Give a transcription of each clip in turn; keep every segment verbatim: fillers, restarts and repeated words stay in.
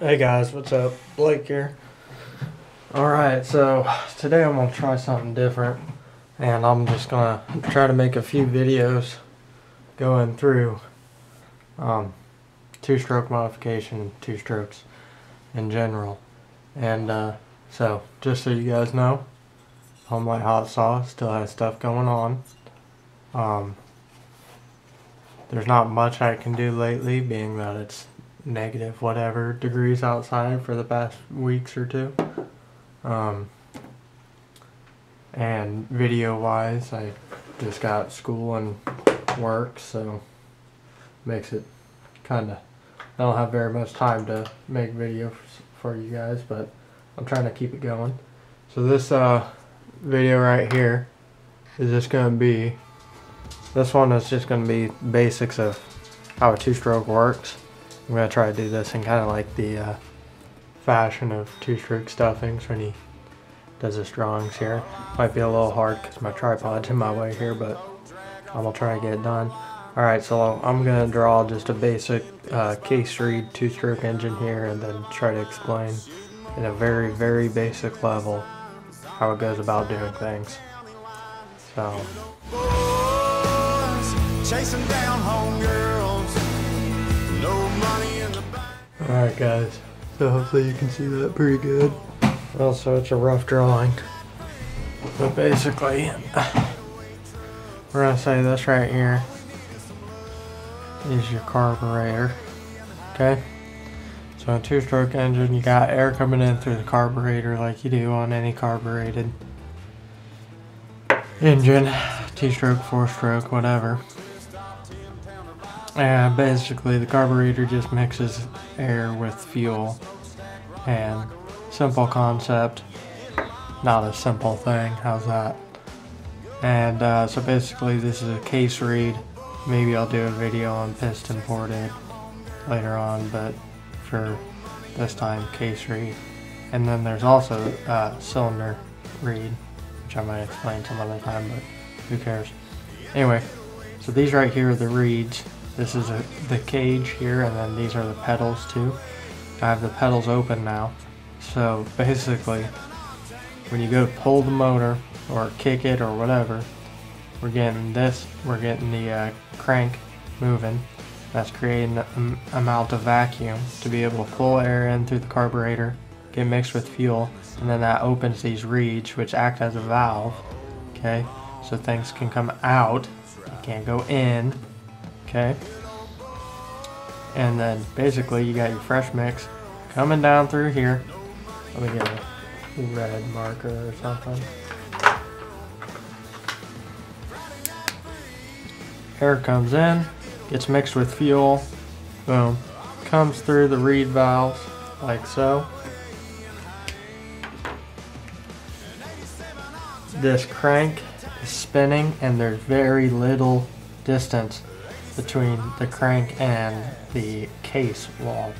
Hey guys, what's up? Blake here. Alright, so today I'm going to try something different, and I'm just going to try to make a few videos going through um, two-stroke modification, two strokes in general. And uh, so, just so you guys know, Homelite Hotsaw still has stuff going on. Um, there's not much I can do lately, being that it's negative whatever degrees outside for the past weeks or two, um, and video wise I just got school and work, so makes it kinda, I don't have very much time to make videos for you guys, but I'm trying to keep it going. So this uh, video right here is just gonna be, this one is just gonna be basics of how a two-stroke works. I'm going to try to do this in kind of like the uh, fashion of two-stroke stuffings when he does his drawings here. Might be a little hard because my tripod's in my way here, but I'm going to try to get it done. Alright, so I'm going to draw just a basic uh, case read two-stroke engine here, and then try to explain in a very, very basic level how it goes about doing things. So. Chasing down home girls. No money in the bank. Alright guys, so hopefully you can see that pretty good. Also, it's a rough drawing. But basically, we're going to say this right here is your carburetor. Okay? So a two-stroke engine, you got air coming in through the carburetor like you do on any carbureted engine. Two-stroke, four-stroke, whatever. And basically the carburetor just mixes air with fuel, and simple concept, not a simple thing, how's that? And uh, so basically this is a case read. Maybe I'll do a video on piston ported later on, but for this time, case read. And then there's also uh, cylinder read, which I might explain some other time, but who cares? Anyway, so these right here are the reads. This is a, the cage here, and then these are the pedals too. I have the pedals open now. So basically, when you go pull the motor or kick it or whatever, we're getting this, we're getting the uh, crank moving. That's creating an amount of vacuum to be able to pull air in through the carburetor, get mixed with fuel, and then that opens these reeds, which act as a valve, okay? So things can come out, you can't go in. Okay, and then basically you got your fresh mix coming down through here. Let me get a red marker or something. Air comes in, gets mixed with fuel, boom, comes through the reed valves like so. This crank is spinning, and there's very little distance between the crank and the case wall.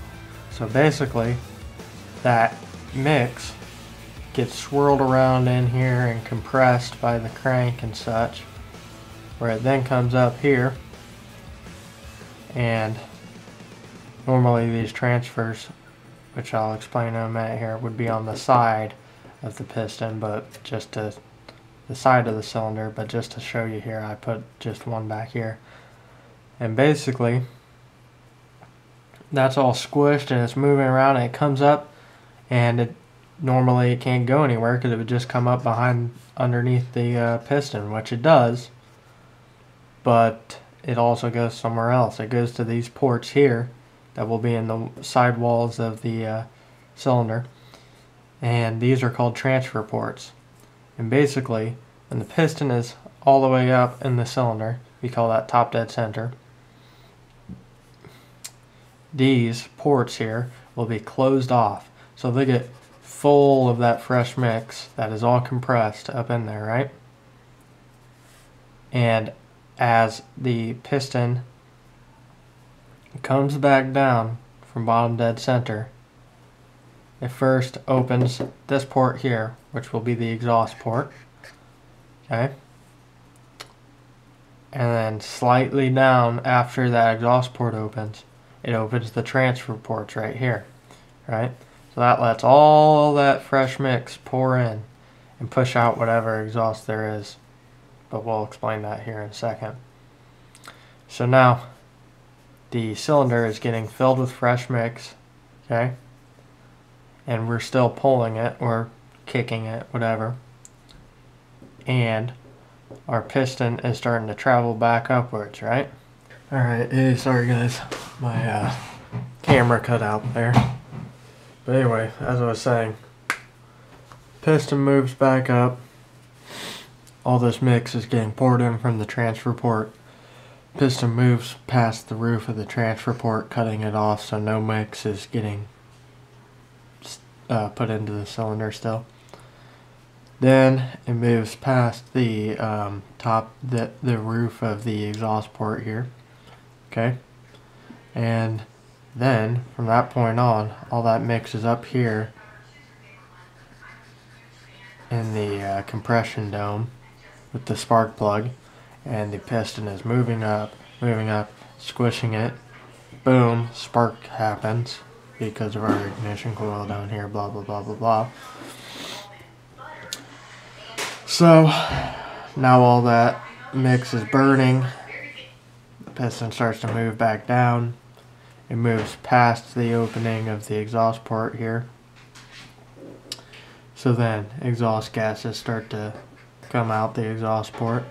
So basically that mix gets swirled around in here and compressed by the crank and such, where it then comes up here, and normally these transfers, which I'll explain in a minute here, would be on the side of the piston, but just to the side of the cylinder, but just to show you here I put just one back here. And basically, that's all squished and it's moving around, and it comes up, and it normally it can't go anywhere because it would just come up behind, underneath the uh, piston, which it does. But it also goes somewhere else. It goes to these ports here that will be in the side walls of the uh, cylinder, and these are called transfer ports. And basically, when the piston is all the way up in the cylinder, we call that top dead center. These ports here will be closed off, so they get full of that fresh mix that is all compressed up in there, right? And as the piston comes back down from bottom dead center, it first opens this port here, which will be the exhaust port, okay? And then slightly down after that exhaust port opens, it opens the transfer ports right here, right? So that lets all that fresh mix pour in and push out whatever exhaust there is. But we'll explain that here in a second. So now the cylinder is getting filled with fresh mix, okay? And we're still pulling it or kicking it, whatever. And our piston is starting to travel back upwards, right? All right, hey, sorry guys, my uh, camera cut out there. But anyway, as I was saying, piston moves back up. All this mix is getting poured in from the transfer port. Piston moves past the roof of the transfer port, cutting it off, so no mix is getting uh, put into the cylinder still. Then it moves past the um, top, the, the roof of the exhaust port here, okay? And then from that point on, all that mix is up here in the uh, compression dome with the spark plug, and the piston is moving up, moving up, squishing it. Boom, spark happens because of our ignition coil down here, blah, blah, blah, blah, blah. So now all that mix is burning, the piston starts to move back down. It moves past the opening of the exhaust port here. So then exhaust gases start to come out the exhaust port.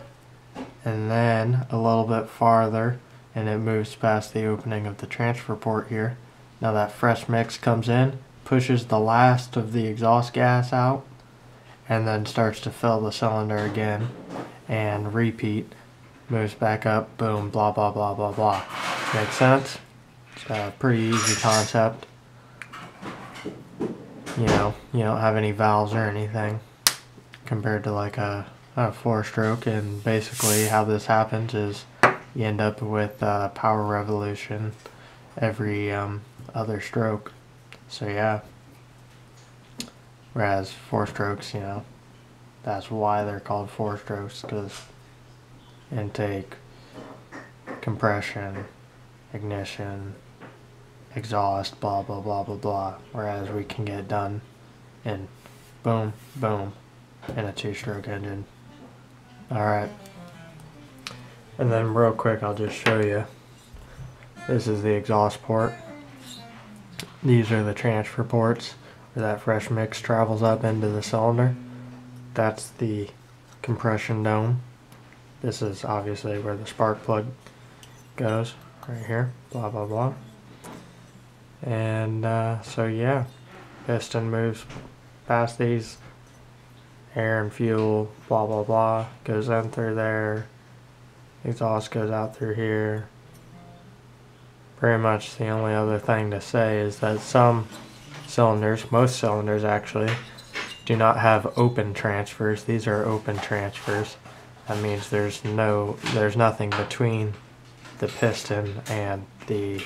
And then a little bit farther, and it moves past the opening of the transfer port here. Now that fresh mix comes in, pushes the last of the exhaust gas out, and then starts to fill the cylinder again, and repeat, moves back up, boom, blah, blah, blah, blah, blah. Makes sense? It's a pretty easy concept. You know, you don't have any valves or anything compared to like a Uh, four stroke, and basically how this happens is you end up with uh, power revolution every um, other stroke. So yeah, whereas four strokes, you know, that's why they're called four strokes, because intake, compression, ignition, exhaust, blah blah blah blah blah, whereas we can get done in boom boom in a two-stroke engine. Alright, and then real quick I'll just show you, this is the exhaust port, these are the transfer ports where that fresh mix travels up into the cylinder, that's the compression dome, this is obviously where the spark plug goes, right here, blah blah blah, and uh, so yeah, piston moves past these, air and fuel, blah blah blah, goes in through there, exhaust goes out through here. Pretty much the only other thing to say is that some cylinders, most cylinders actually, do not have open transfers. These are open transfers. That means there's no, there's nothing between the piston and the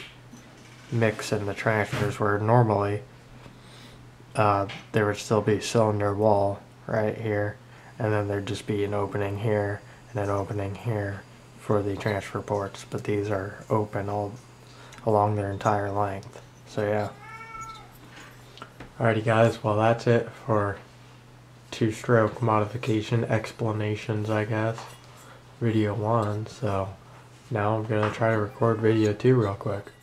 mix and the transfers, where normally uh, there would still be cylinder wall right here, and then there'd just be an opening here and an opening here for the transfer ports, but these are open all along their entire length. So yeah, alrighty guys, well that's it for two-stroke modification explanations, I guess, video one. So now I'm gonna try to record video two real quick.